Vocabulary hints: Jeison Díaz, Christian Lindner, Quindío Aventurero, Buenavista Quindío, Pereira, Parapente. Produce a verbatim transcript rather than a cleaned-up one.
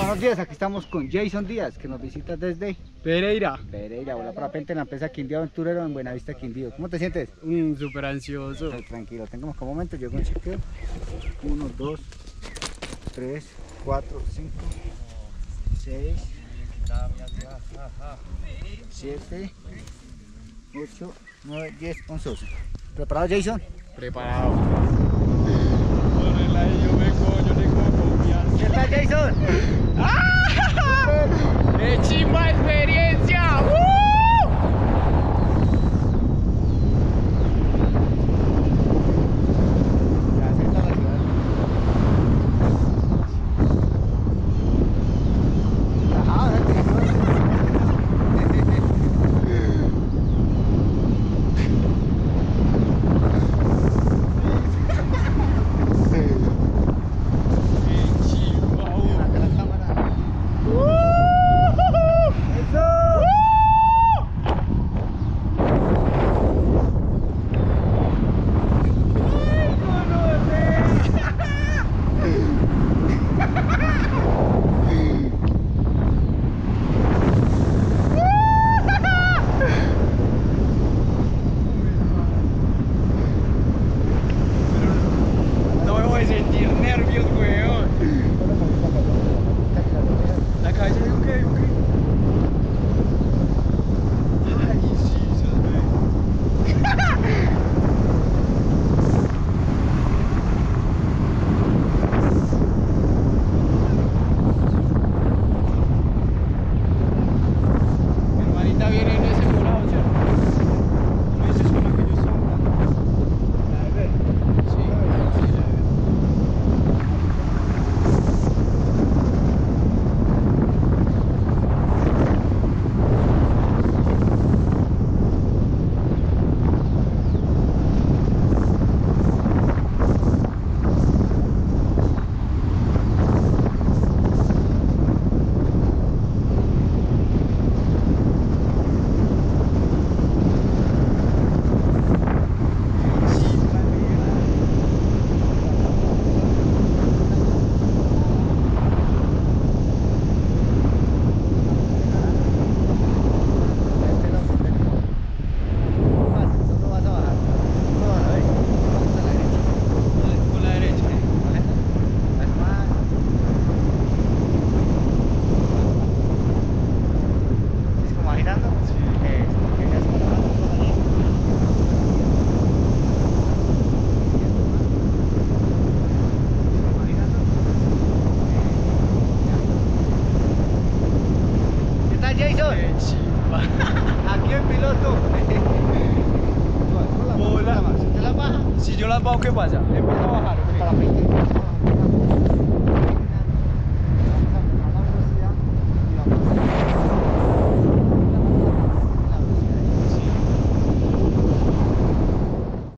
Buenos días, aquí estamos con Jeison Díaz, que nos visita desde Pereira. Pereira, voló parapente en la empresa Quindío Aventurero en Buenavista Quindío. ¿Cómo te sientes? Mm, Súper ansioso. Estoy tranquilo, tengamos como momento, yo hago un chequeo. uno, dos, tres, cuatro, cinco, seis, siete, ocho, nueve, diez, once, doce. ¿Preparado, Jeison? Preparado. ¿Qué tal, Jeison? ¡Ah! ¡Qué chimba experiencia! ¡Uh! Aquí el piloto. Hola. ¿Si te la baja? Si yo la bajo, ¿qué pasa? Empieza a bajar.